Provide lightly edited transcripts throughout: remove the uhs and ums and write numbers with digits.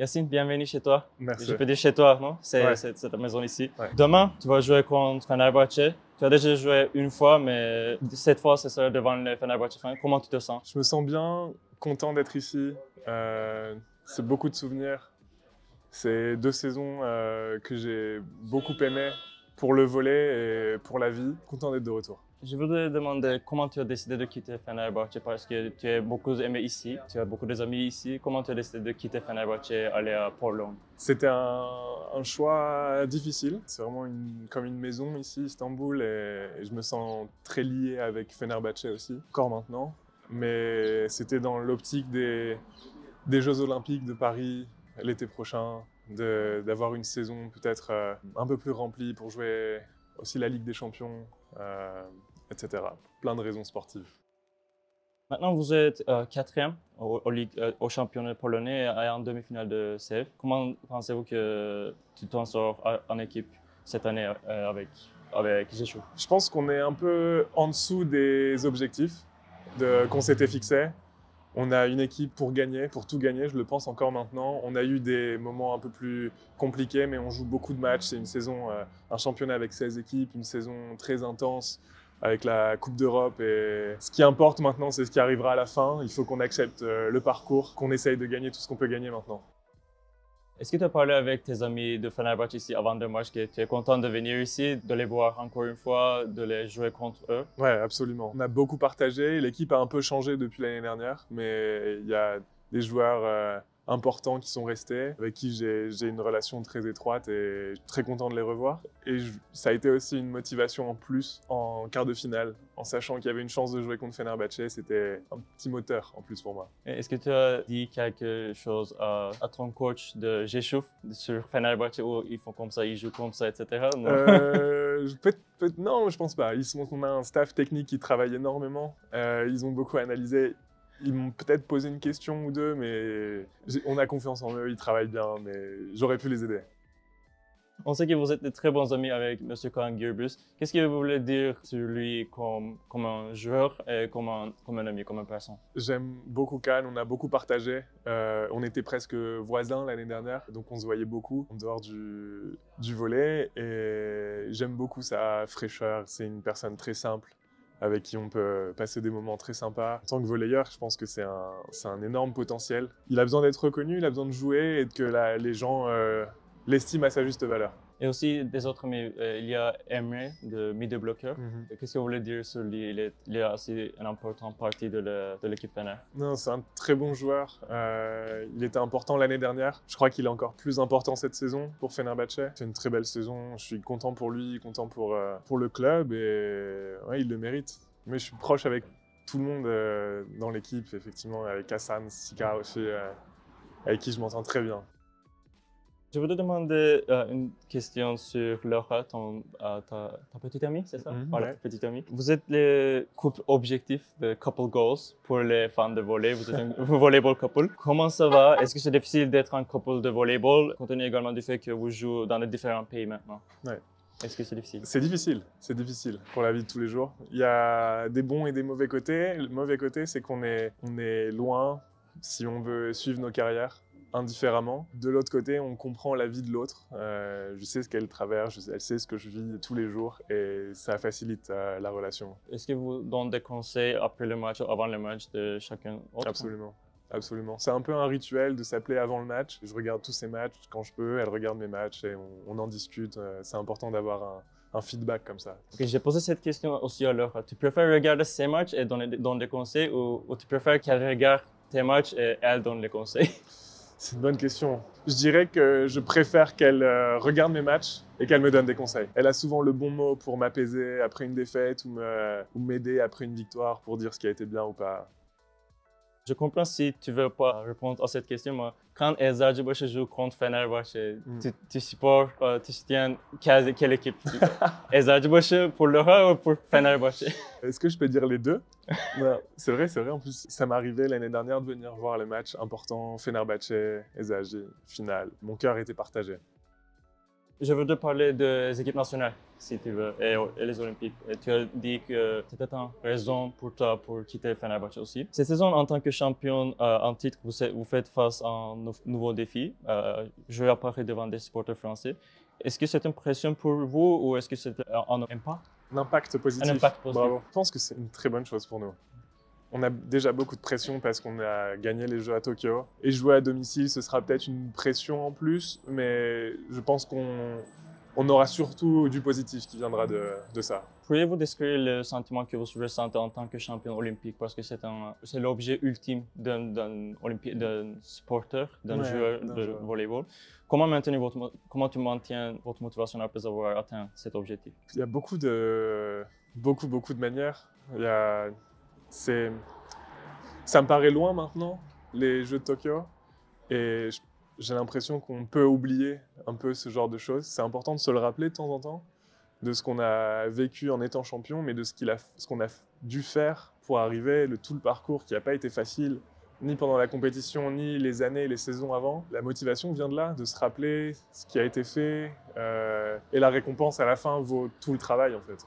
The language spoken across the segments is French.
Yacine, bienvenue chez toi. Merci. Je peux dire chez toi, non? C'est ouais. Cette maison ici. Ouais. Demain, tu vas jouer contre Fenerbahçe. Tu as déjà joué une fois, mais cette fois, ce sera devant le Fenerbahçe. Comment tu te sens? Je me sens bien, content d'être ici. C'est beaucoup de souvenirs. C'est deux saisons que j'ai beaucoup aimées pour le volley et pour la vie. Content d'être de retour. Je voudrais demander comment tu as décidé de quitter Fenerbahçe parce que tu es beaucoup aimé ici, tu as beaucoup d'amis ici. Comment tu as décidé de quitter Fenerbahçe et aller à Pologne? C'était un choix difficile. C'est vraiment comme une maison ici, Istanbul, et je me sens très lié avec Fenerbahçe aussi, encore maintenant. Mais c'était dans l'optique des Jeux Olympiques de Paris l'été prochain, d'avoir une saison peut-être un peu plus remplie pour jouer aussi la Ligue des Champions. Etc. Plein de raisons sportives. Maintenant, vous êtes quatrième au championnat polonais et en demi-finale de CF. Comment pensez-vous que tu t'en sors en équipe cette année avec Eczacıbaşı? Je pense qu'on est un peu en dessous des objectifs qu'on s'était fixés. On a une équipe pour gagner, pour tout gagner, je le pense encore maintenant. On a eu des moments un peu plus compliqués, mais on joue beaucoup de matchs. C'est une saison, un championnat avec 16 équipes, une saison très intense avec la Coupe d'Europe. Et ce qui importe maintenant, c'est ce qui arrivera à la fin. Il faut qu'on accepte le parcours, qu'on essaye de gagner tout ce qu'on peut gagner maintenant. Est-ce que tu as parlé avec tes amis de Fenerbahçe ici avant le match, que tu es content de venir ici, de les voir encore une fois, de les jouer contre eux? Ouais, absolument. On a beaucoup partagé. L'équipe a un peu changé depuis l'année dernière, mais il y a des joueurs importants qui sont restés, avec qui j'ai une relation très étroite et je suis très content de les revoir. Et ça a été aussi une motivation en plus en quart de finale, en sachant qu'il y avait une chance de jouer contre Fenerbahçe. C'était un petit moteur en plus pour moi. Est-ce que tu as dit quelque chose à ton coach de Eczacıbaşı sur Fenerbahçe, où ils font comme ça, ils jouent comme ça, etc.? Non, non, je pense pas. On a un staff technique qui travaille énormément. Ils ont beaucoup analysé. Ils m'ont peut-être posé une question ou deux, mais on a confiance en eux, ils travaillent bien, mais j'aurais pu les aider. On sait que vous êtes de très bons amis avec M. Kaan Gürbüz. Qu'est-ce que vous voulez dire sur lui comme un joueur et comme un ami, comme une personne? J'aime beaucoup Kaan, on a beaucoup partagé. On était presque voisins l'année dernière, donc on se voyait beaucoup en dehors du volley. Et j'aime beaucoup sa fraîcheur, c'est une personne très simple, avec qui on peut passer des moments très sympas. En tant que volleyeur, je pense que c'est un énorme potentiel. Il a besoin d'être reconnu, il a besoin de jouer et que les gens l'estiment à sa juste valeur. Et aussi des autres, mais il y a Emre, de mid-bloqueur. Qu'est-ce que vous voulez dire sur lui? Il est assez une importante partie de l'équipe Fener. Non, c'est un très bon joueur. Il était important l'année dernière. Je crois qu'il est encore plus important cette saison pour Fenerbahçe. C'est une très belle saison. Je suis content pour lui, content pour le club et ouais, il le mérite. Mais je suis proche avec tout le monde dans l'équipe, effectivement, avec Hassan, Sika aussi, avec qui je m'entends très bien. Je voudrais demander une question sur Laura, ta petite amie, c'est ça? Voilà, ouais. Ta petite amie. Vous êtes le couple objectif, le couple goals pour les fans de volley. Vous êtes un volleyball couple. Comment ça va? Est-ce que c'est difficile d'être un couple de volleyball, compte tenu également du fait que vous jouez dans les différents pays maintenant? Ouais. Est-ce que c'est difficile? C'est difficile, c'est difficile pour la vie de tous les jours. Il y a des bons et des mauvais côtés. Le mauvais côté, c'est qu'on est loin si on veut suivre nos carrières indifféremment. De l'autre côté, on comprend la vie de l'autre. Je sais ce qu'elle traverse, elle sait ce que je vis tous les jours et ça facilite la relation. Est-ce que vous donnez des conseils après le match ou avant le match de chacun autre? Absolument, absolument. C'est un peu un rituel de s'appeler avant le match. Je regarde tous ses matchs quand je peux, elle regarde mes matchs et on en discute. C'est important d'avoir un feedback comme ça. Okay, j'ai posé cette question aussi à Laura. Tu préfères regarder ses matchs et donner des conseils ou tu préfères qu'elle regarde tes matchs et elle donne les conseils? C'est une bonne question. Je dirais que je préfère qu'elle regarde mes matchs et qu'elle me donne des conseils. Elle a souvent le bon mot pour m'apaiser après une défaite ou m'aider après une victoire pour dire ce qui a été bien ou pas. Je comprends si tu ne veux pas répondre à cette question, mais quand Eczacıbaşı joue contre Fenerbahçe, tu soutiens quelle équipe? Eczacıbaşı pour Laura ou pour Fenerbahçe? Est-ce que je peux dire les deux? C'est vrai, en plus, ça m'est arrivé l'année dernière de venir voir les matchs importants, Fenerbahçe, Eczacıbaşı, finale. Mon cœur était partagé. Je voudrais parler des équipes nationales, si tu veux, et les Olympiques. Et tu as dit que c'était une raison pour toi pour quitter Fenerbahçe aussi. Cette saison, en tant que championne en titre, vous faites face à un nouveau défi. Jouer à Paris devant des supporters français. Est-ce que c'est une pression pour vous ou est-ce que c'est un impact? Un impact positif. Un impact positif. Bravo. Je pense que c'est une très bonne chose pour nous. On a déjà beaucoup de pression parce qu'on a gagné les Jeux à Tokyo. Et jouer à domicile, ce sera peut-être une pression en plus, mais je pense qu'on aura surtout du positif qui viendra de ça. Pourriez-vous décrire le sentiment que vous ressentez en tant que champion olympique? Parce que c'est l'objet ultime d'un supporter, d'un joueur de volleyball. Comment tu maintiens votre motivation après avoir atteint cet objectif? Il y a beaucoup de manières. Ça me paraît loin maintenant, les Jeux de Tokyo, et j'ai l'impression qu'on peut oublier un peu ce genre de choses. C'est important de se le rappeler de temps en temps, de ce qu'on a vécu en étant champion, mais de ce qu'on a dû faire pour arriver, tout le parcours qui n'a pas été facile, ni pendant la compétition, ni les années et les saisons avant. La motivation vient de là, de se rappeler ce qui a été fait, et la récompense à la fin vaut tout le travail en fait.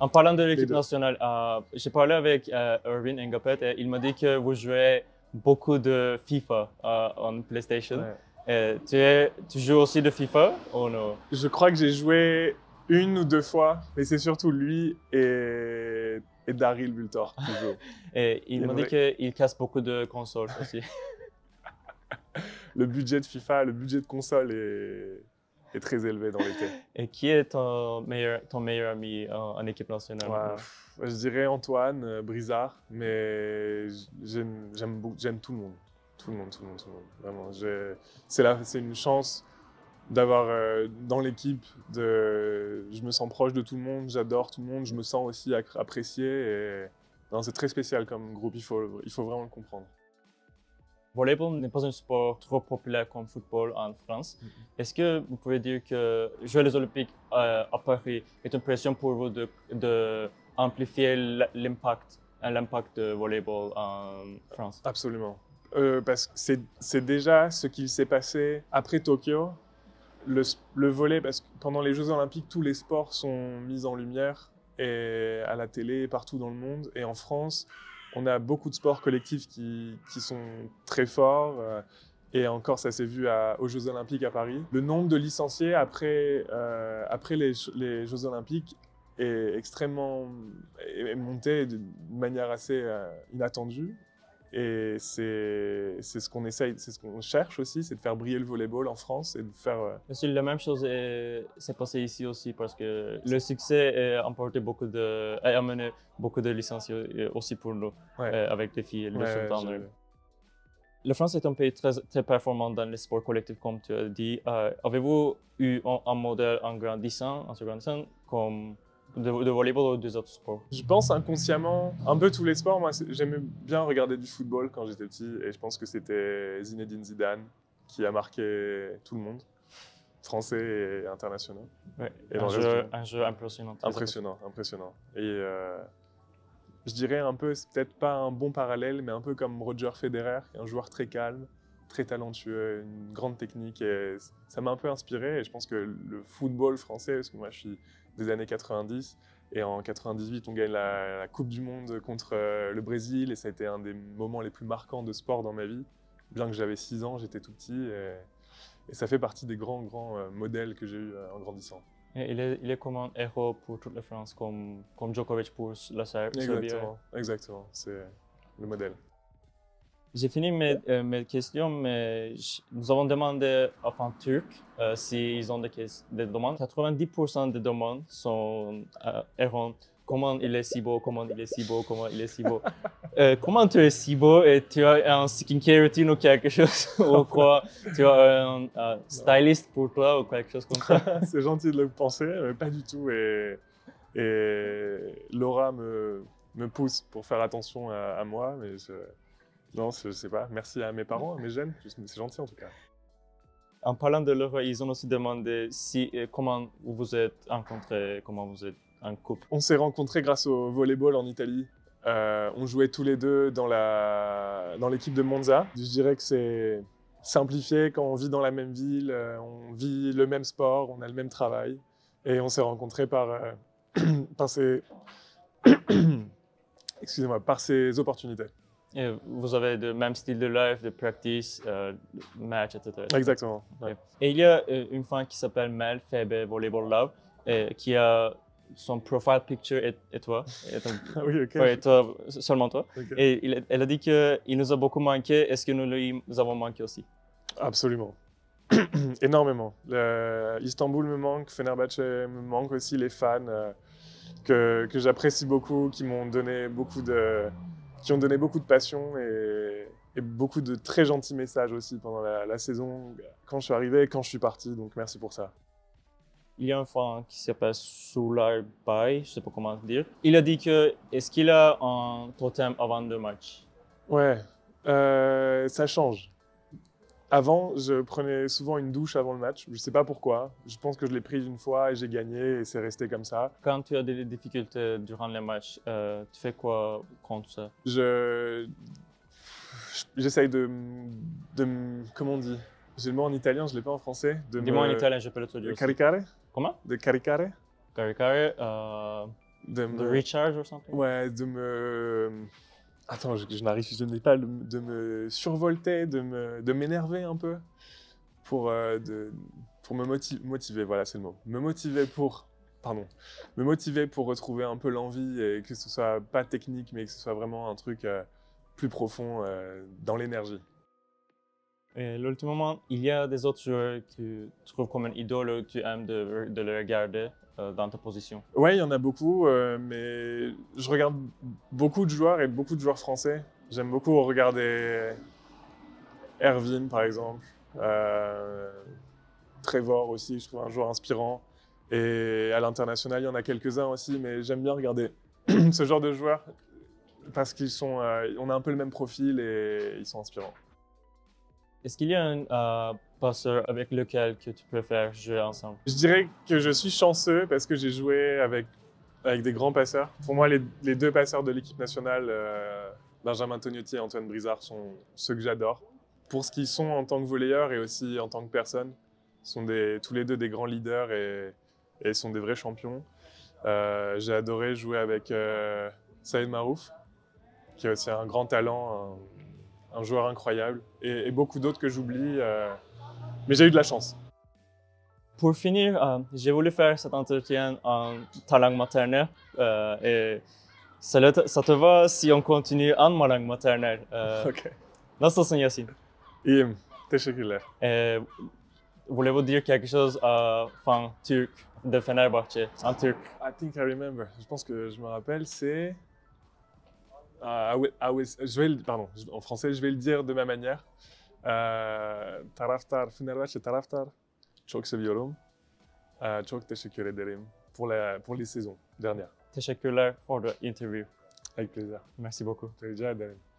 En parlant de l'équipe nationale, j'ai parlé avec Earvin et il m'a dit que vous jouez beaucoup de FIFA en PlayStation. Ouais. Tu joues aussi de FIFA ou non? Je crois que j'ai joué une ou deux fois, mais c'est surtout lui et Daryl Bultor qui jouent. Et il m'a dit qu'il casse beaucoup de consoles aussi. Le budget de FIFA, le budget de console est très élevé dans l'été. Et qui est ton meilleur ami en équipe nationale? Ouais, je dirais Antoine Brizard, mais j'aime tout le monde. Vraiment, c'est une chance d'avoir dans l'équipe, je me sens proche de tout le monde, j'adore tout le monde, je me sens aussi apprécié. C'est très spécial comme groupe, il faut vraiment le comprendre. Volleyball n'est pas un sport trop populaire comme football en France. Est-ce que vous pouvez dire que jouer les Olympiques à Paris est une pression pour vous d'amplifier l'impact de volleyball en France? Absolument. Parce que c'est déjà ce qu'il s'est passé après Tokyo. Le volley, parce que pendant les Jeux Olympiques, tous les sports sont mis en lumière et à la télé, partout dans le monde et en France. On a beaucoup de sports collectifs qui sont très forts et encore ça s'est vu aux Jeux Olympiques à Paris. Le nombre de licenciés après les Jeux Olympiques est monté de manière assez inattendue et c'est ce qu'on cherche aussi, c'est de faire briller le volleyball en France et de faire… La même chose s'est passée ici aussi parce que le succès a amené beaucoup de licenciés aussi pour nous, avec les filles et les La France est un pays très, très performant dans les sports collectifs, comme tu as dit. Avez-vous eu un modèle en grandissant comme… De volleyball ou des autres sports? Je pense inconsciemment, un peu tous les sports. Moi, j'aimais bien regarder du football quand j'étais petit et je pense que c'était Zinedine Zidane qui a marqué tout le monde, français et international. Ouais. Et un jeu impressionnant. Impressionnant. Et je dirais un peu, c'est peut-être pas un bon parallèle, mais un peu comme Roger Federer, un joueur très calme, très talentueux, une grande technique. Et ça m'a un peu inspiré et je pense que le football français, parce que moi je suis des années 90 et en 98 on gagne la Coupe du Monde contre le Brésil et ça a été un des moments les plus marquants de sport dans ma vie. Bien que j'avais 6 ans, j'étais tout petit et ça fait partie des grands modèles que j'ai eu en grandissant. Et il est comme un héros pour toute la France, comme Djokovic pour la Serbie. Exactement, c'est le modèle. J'ai fini mes questions, mais nous avons demandé aux fans turcs s'ils ont des demandes. 90% des demandes sont errantes. Comment il est si beau, comment il est si beau, comment il est si beau. Comment tu es si beau et tu as un skincare routine ou quelque chose ou quoi? Tu as un styliste pour toi ou quelque chose comme ça? C'est gentil de le penser, mais pas du tout. Et Laura me pousse pour faire attention à moi, mais non, je sais pas. Merci à mes parents, à mes jeunes. C'est gentil en tout cas. En parlant de l'Europe, ils ont aussi demandé comment vous vous êtes rencontrés, comment vous êtes en couple. On s'est rencontrés grâce au volleyball en Italie. On jouait tous les deux dans l'équipe de Monza. Je dirais que c'est simplifié quand on vit dans la même ville, on vit le même sport, on a le même travail. Et on s'est rencontrés par ces opportunités. Et vous avez le même style de life, de practice, match, etc. Exactement. Ouais. Et il y a une femme qui s'appelle Mel Febe, Volleyball Love, qui a son profile picture et toi. Et ton, oui, ok. Ouais, toi, seulement toi. Okay. Et elle a dit qu'il nous a beaucoup manqué. Est-ce que nous lui avons manqué aussi? Absolument. Énormément. Istanbul me manque, Fenerbahçe me manque aussi, les fans que j'apprécie beaucoup, qui ont donné beaucoup de passion et beaucoup de très gentils messages aussi pendant la saison, quand je suis arrivé et quand je suis parti, donc merci pour ça. Il y a un fan qui s'appelle Soulard Bay, je sais pas comment dire. Il a dit que, est-ce qu'il a un totem avant deux matchs? Ouais, ça change. Avant, je prenais souvent une douche avant le match, je ne sais pas pourquoi. Je pense que je l'ai prise une fois et j'ai gagné et c'est resté comme ça. Quand tu as des difficultés durant les matchs, tu fais quoi contre ça? J'essaye de comment on dit? J'ai le mot en italien, je ne l'ai pas en français. Dis-moi en italien, je peux le traduire. De caricare? Comment? De caricare. Caricare, de recharge ou something? Ouais, de me... Attends, je n'arrive, je n'ai pas de me survolter, de m'énerver un peu pour me motiver, voilà, c'est le mot. Me motiver pour retrouver un peu l'envie et que ce soit pas technique, mais que ce soit vraiment un truc plus profond dans l'énergie. Et l'ultime moment, il y a des autres joueurs que tu trouves comme une idole, que tu aimes de les regarder dans ta position? Oui, il y en a beaucoup, mais je regarde beaucoup de joueurs et beaucoup de joueurs français. J'aime beaucoup regarder Earvin, par exemple, Trevor aussi, je trouve un joueur inspirant. Et à l'international, il y en a quelques-uns aussi, mais j'aime bien regarder ce genre de joueurs parce qu'ils sont, on a un peu le même profil et ils sont inspirants. Est-ce qu'il y a un passeur avec lequel que tu préfères jouer ensemble? Je dirais que je suis chanceux parce que j'ai joué avec des grands passeurs. Pour moi, les deux passeurs de l'équipe nationale, Benjamin Tognotti et Antoine Brizard, sont ceux que j'adore. Pour ce qu'ils sont en tant que volleyeurs et aussi en tant que personnes, sont tous les deux des grands leaders et sont des vrais champions. J'ai adoré jouer avec Saïd Marouf, qui est aussi un grand talent, un joueur incroyable, et beaucoup d'autres que j'oublie, mais j'ai eu de la chance. Pour finir, j'ai voulu faire cet entretien en ta langue maternelle, et ça te va si on continue en ma langue maternelle? Ok. Nasılsın Yasin? İyiyim, teşekkürler. Voulez-vous dire quelque chose à fan turc de Fenerbahçe, en turc? I think I remember, je pense que je me rappelle, c'est... en français, je vais le dire de ma manière. Taraftar, Fenerbahçe taraftar. Çok seviyorum. Çok teşekkür ederim pour les saisons dernières. Teşekkürler pour l'interview. Avec plaisir. Merci beaucoup. Rica ederim.